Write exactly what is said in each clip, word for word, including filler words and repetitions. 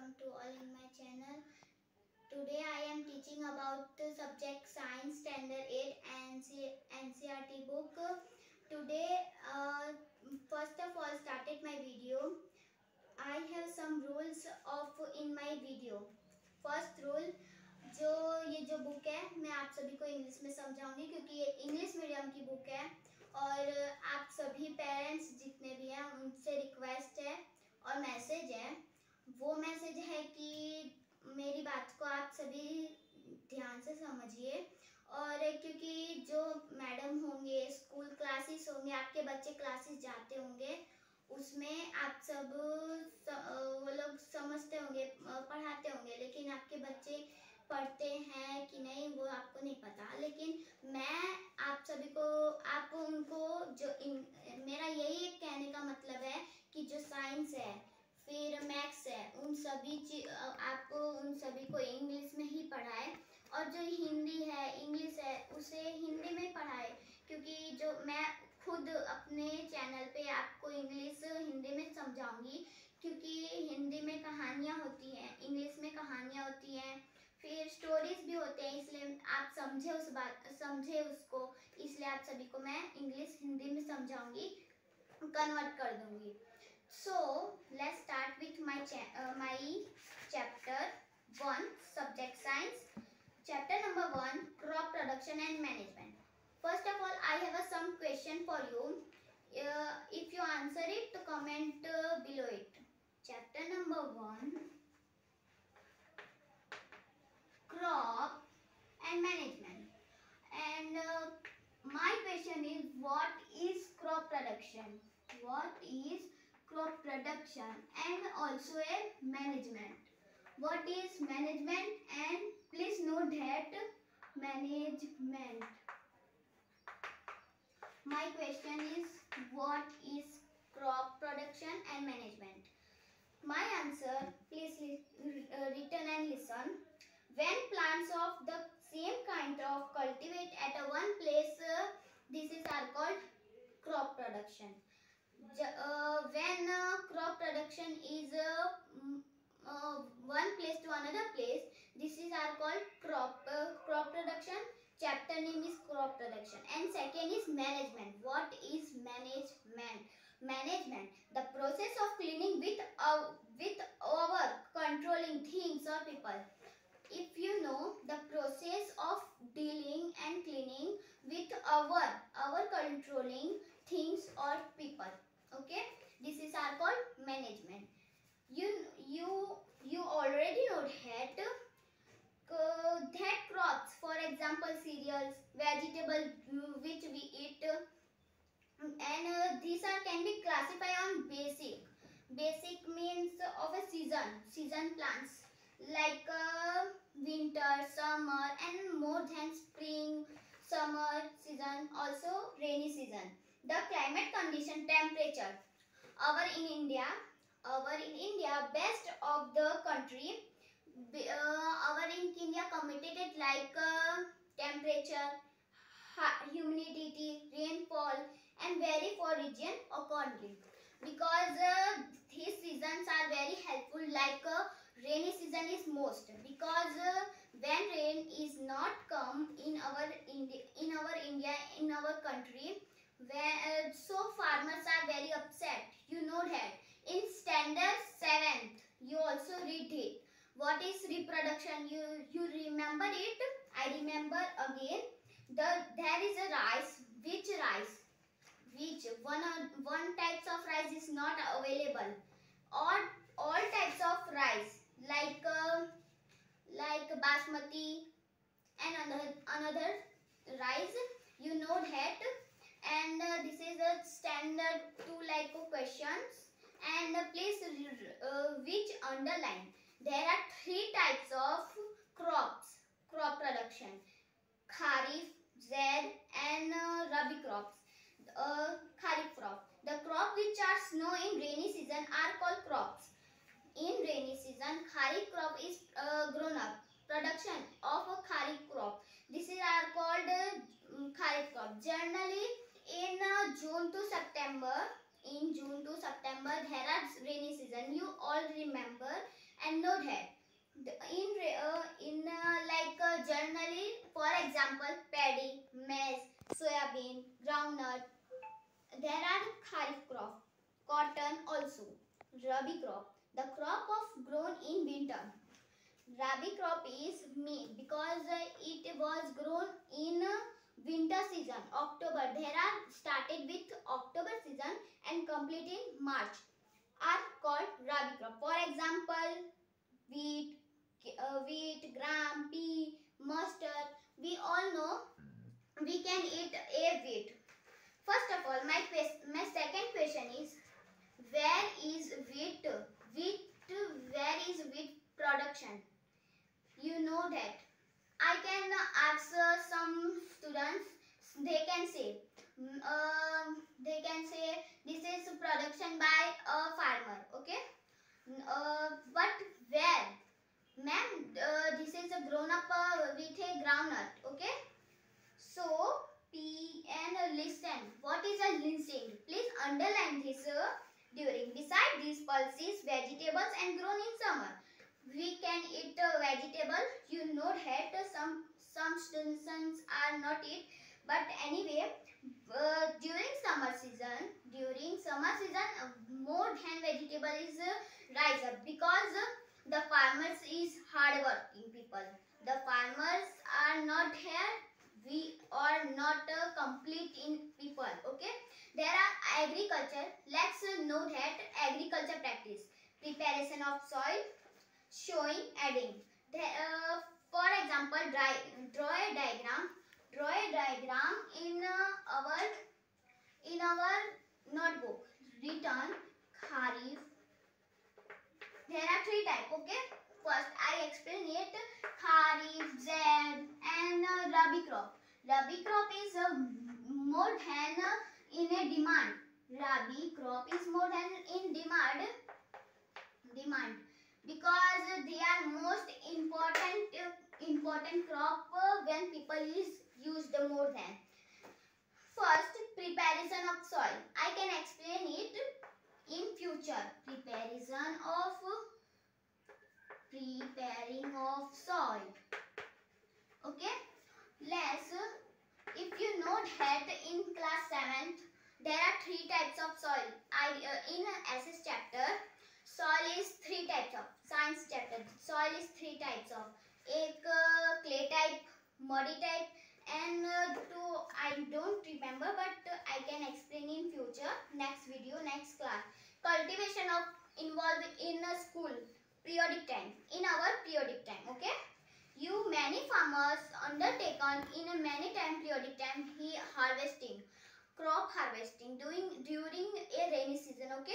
Welcome to all in my channel. Today I am teaching about the subject Science Standard eight and N C E R T book. Today uh, first of all started my video. I have some rules of in my video. First rule, जो ये जो book है मैं आप सभी को English में समझाऊंगी क्योंकि ये English medium की book है और आप सभी parents जितने भी हैं उनसे request है और message है. वो मैसेज है कि मेरी बात को आप सभी ध्यान से समझिए और क्योंकि जो मैडम होंगे स्कूल क्लासेस होंगे आपके बच्चे क्लासेस जाते होंगे उसमें आप सब वो लोग समझते होंगे पढ़ाते होंगे लेकिन आपके बच्चे पढ़ते हैं कि नहीं वो आपको नहीं पता. लेकिन मैं आप सभी को आप उनको जो इन, मेरा यही एक कहने का मतलब है कि जो साइंस है फिर मैथ्स है उन सभी चीज आपको उन सभी को इंग्लिश में ही पढ़ाए और जो हिंदी है इंग्लिश है उसे हिंदी में पढ़ाए क्योंकि जो मैं खुद अपने चैनल पे आपको इंग्लिश हिंदी में समझाऊंगी क्योंकि हिंदी में कहानियाँ होती हैं इंग्लिश में कहानियाँ होती हैं फिर स्टोरीज भी होते हैं इसलिए आप समझे उस बात समझे उसको इसलिए आप सभी को मैं इंग्लिश हिंदी में समझाऊँगी कन्वर्ट कर दूँगी. So let's start with my cha uh, my chapter one subject science. Chapter number one crop production and management. First of all, I have a some question for you. Uh, if you answer it, comment uh, below it. Chapter number one crop and management. And uh, my question is, what is crop production? What is crop production and also a management. What is management? And please note that management. My question is, what is crop production and management? My answer, please return and listen. When plants of the same kind of cultivate at a one place, uh, this is are called crop production. Uh, when uh, crop production is uh, uh, one place to another place, this is are called crop uh, crop production. Chapter name is crop production. And second is management. What is management? Management, the process of cleaning with our with our controlling things or people. If you know, the process of dealing and cleaning with our our controlling things or people. Okay, this is are called management. You you you already know that uh, that crops, for example, cereals, vegetables which we eat, and uh, these are can be classified on basic. Basic means of a season, season plants like uh, winter, summer, and more than spring, summer season, also rainy season. The climate condition, temperature. Our in India, our in India, best of the country. Uh, our in India committed like uh, temperature, humidity, rainfall, and vary for region accordingly. Because uh, these seasons are very helpful. Like uh, rainy season is most because uh, when rain is not come in our India, in our India, in our country. Where, uh, so farmers are very upset. You know that in standard seventh you also read it. What is reproduction? You you remember it? I remember again. The there is a rice. Which rice? Which one one types of rice is not available? All all types of rice like uh, like basmati and another another rice. You know that. And uh, this is a standard two like questions. And uh, please uh, which underline. There are three types of crops, crop production. Kharif, Zaid and uh, Rabi crops. Uh, Kharif crop. The crop which are snow in rainy season are called crops. In rainy season, Kharif crop is uh, grown up. Production of a Kharif crop. This is are called uh, Kharif crop. Generally, in uh, June to September, in June to September, there are rainy season. You all remember. and noted. In uh, in uh, like uh, generally, for example, paddy, maize, soyabean, groundnut. There are kharif crop, cotton also, rabi crop. The crop of grown in winter. Rabi crop is maize because uh, it was grown in uh, winter season, October. There are started with October season and complete in March are called rabi crop. For example, wheat, uh, wheat, gram, pea, mustard. We all know we can eat a wheat. First of all, my my second question is, where is wheat? Wheat, where is wheat production? You know that. I can ask some students. They can say, uh, they can say this is production by a farmer. Okay. Uh, but where, ma'am? Uh, this is a grown up uh, with a groundnut. Okay. So P and listen. What is a listing? Please underline this. Uh, During beside these pulses, vegetables and grown in summer. We can eat uh, vegetables. You know that uh, some some students are not eat. But anyway, uh, during summer season, during summer season, uh, more than vegetable is uh, rise up because uh, the farmers is hard working people. The farmers are not here. We are not uh, complete in people. Okay. There are agriculture. Let's uh, know that agriculture practice. Preparation of soil, showing, adding. There, uh, for example, dry, draw a diagram. Draw a diagram in uh, our in our notebook. Written kharif. There are three types. Okay. First, I explain it. Kharif, zaid, and uh, rabi crop. Rabi crop is uh, more than uh, in a demand. Rabi crop is more than in demand. Demand because they are most important uh, important crop uh, when people is used more than. First, preparation of soil. I can explain it in future. Preparation of preparing of soil. Okay. Let's. If you know that in class seventh, there are three types of soil. I uh, in S S chapter, soil is three types of. Science chapter, soil is three types of. Ek uh, clay type, muddy type, and uh, two I don't remember, but uh, I can explain in future, next video, next class. Cultivation of involved in a school periodic time, in our periodic time. Okay. You many farmers undertaken in a many time periodic time he harvesting, crop harvesting doing during a rainy season. Okay.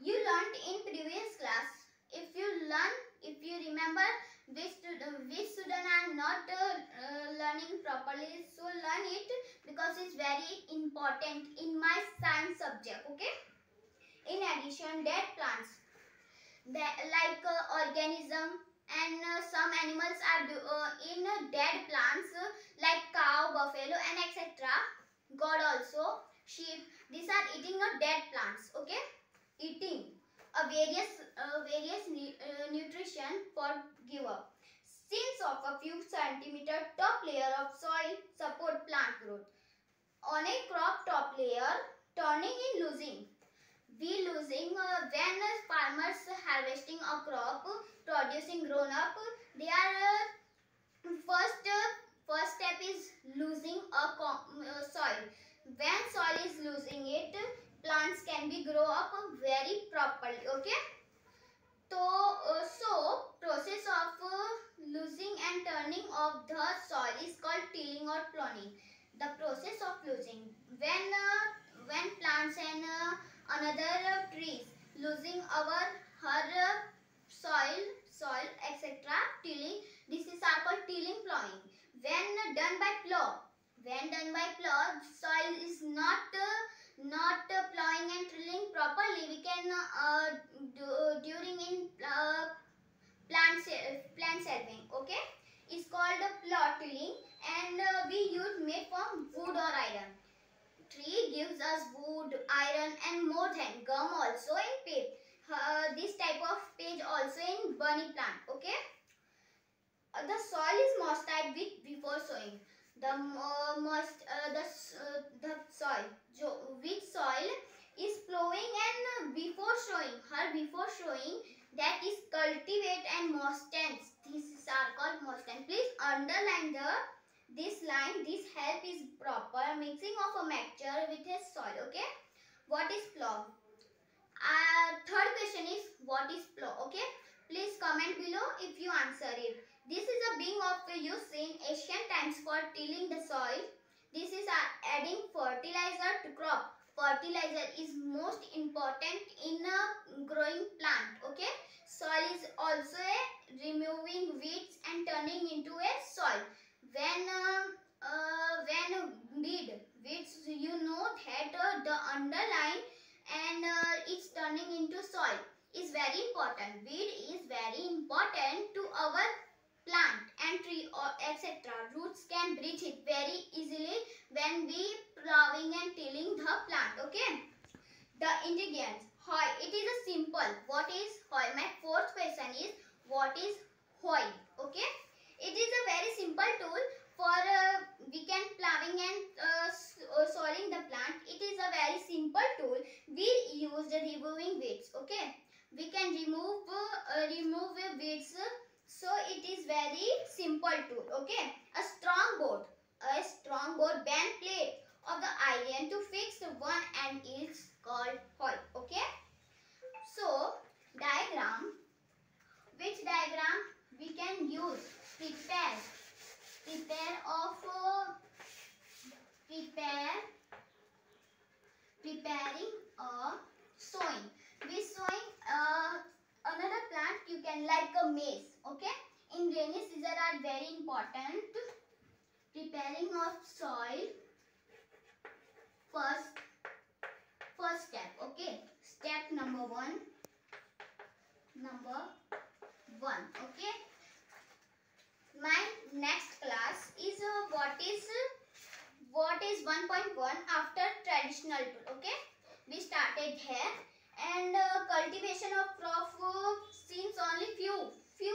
You learnt in previous class. If you learn, if you remember, which which student are not uh, uh, learning properly, so learn it because it's very important in my science subject. Okay. In addition, dead plants, that like uh, organism. And uh, some animals are do, uh, in uh, dead plants uh, like cow, buffalo and et cetera. God also, sheep. These are eating uh, dead plants. Okay, eating a uh, various uh, various nu uh, nutrition for giver. Since of a few centimeter top layer of soil support plant growth. On a crop top layer, turning in losing. We losing uh, when uh, farmers harvesting a crop, uh, producing grown up, uh, they are uh, first uh, first step is losing a uh, soil. When soil is losing it, plants can be grow up very properly. Okay. So uh, so process of uh, losing and turning of the soil is called tilling or ploughing. The process of losing when uh, when plants and uh, another uh, trees losing our her uh, soil soil etc. tilling, this is are called tilling, ploughing. When done by plow, when done by plow, soil is not uh, not uh, ploughing and tilling properly. We can uh, do, uh, during in uh, plant uh, plant serving. Okay, it's called uh, plow tilling, and uh, we use made from wood or iron. Tree gives us wood, iron and more than gum also in pith. Uh, this type of pith change also in burning plant. Okay. The soil is moisturized with before sowing. The uh, moist uh, the uh, the soil jo, which soil is flowing and before showing her before showing that is cultivate and moistens. These are called moistens. Please underline the this line. This help is proper mixing of a mixture with a soil. Okay. What is plow? Uh, third question is what is plow? Okay. Please comment below if you answer it. This is a being of use in ancient times for tilling the soil. This is adding fertilizer to crop. Fertilizer is most important in a growing plant. Okay. Soil is also a removing weeds and turning into a soil. When uh, uh, when weed weeds, you know that uh, the underline and uh, it's turning into soil is very important. Weed is very important to our plant and tree or et cetera. Roots can breach it very easily when we plowing and tilling the plant. Okay. The ingredients. Soil. It is a simple. What is soil? My fourth question is what is soil? Okay. It is a very simple tool for uh, we can plowing and uh, sowing the plant. It is a very simple tool. We use the removing weeds. Okay. We can remove uh, remove weeds. So it is very simple tool. Okay. A strong board. A strong board band plate of the iron to fix one and it's called soil. Okay. So diagram. Which diagram we can use? Prepare. Prepare of uh, prepare. Preparing or sowing. We sowing uh, another plant you can like a maize. Okay. In rainy season are very important. Preparing of soil. First. First step. Okay. Step number one. Number one. Okay. My next class is uh, what is what is one point one after traditional tool. Okay. We started here. And uh, cultivation of crop uh, seems only few, few,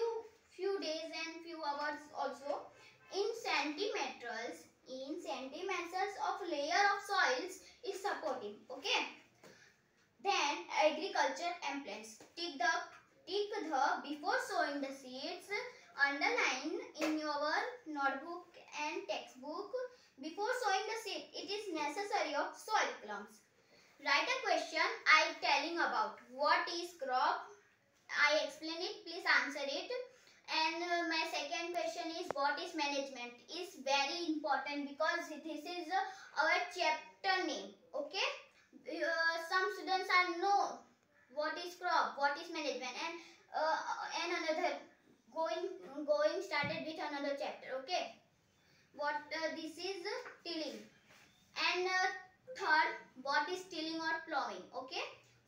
few days and few hours also. In centimeters, in centimeters of layer of soils is supporting. Okay. Then agriculture and plants. Take the, take the before sowing the seeds. Underline in your notebook and textbook. Before sowing the seed, it is necessary of soil clumps. Write a question I telling about what is crop. I explain it. Please answer it. And uh, my second question is what is management? Is very important because this is uh, our chapter name. Okay. Uh, some students are know what is crop, what is management, and uh, and another going going started with another chapter. Okay. What uh, this is uh, tilling and. Uh, Third, what is tilling or plowing? Okay.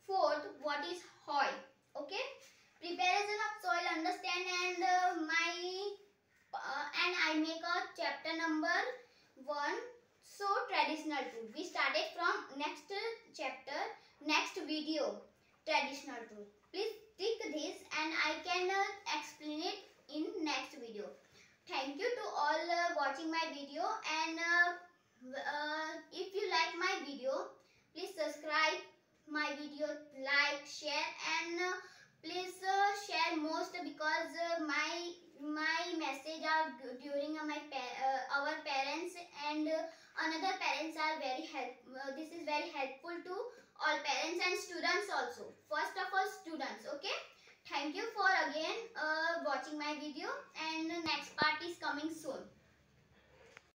Fourth, what is soil? Okay. Preparation of soil, understand and uh, my uh, and I make a chapter number one. So traditional tool. We started from next chapter, next video. Traditional tool. Please click this and I can uh, explain it in next video. Thank you to all uh, watching my video and. Uh, Uh, if you like my video, please subscribe my video, like, share and uh, please uh, share most because uh, my my message are during uh, my pa uh, our parents and uh, another parents are very help. Uh, this is very helpful to all parents and students also. First of all, students. Okay. Thank you for again uh, watching my video and next part is coming soon.